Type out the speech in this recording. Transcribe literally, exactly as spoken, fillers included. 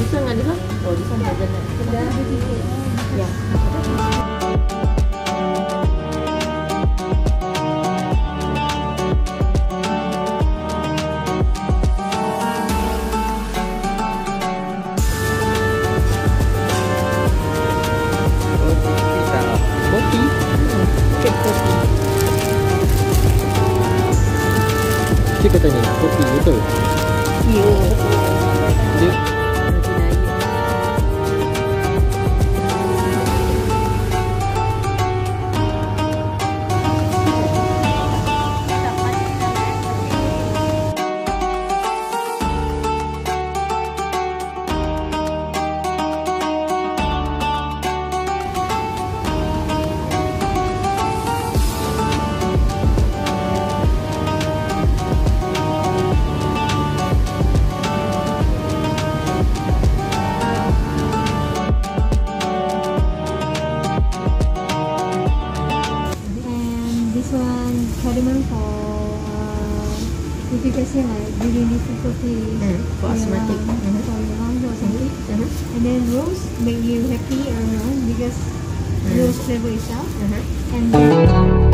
This one and this one? Oh, this one doesn't. Yeah. Dia katanya kopi betul? Ya. Dia cardamom for uh, if you can say like really little coffee mm, for asthmatic um, mm -hmm. for your lungs or something mm -hmm. and then rose make you happy or not because mm. rose flavor itself mm -hmm. and then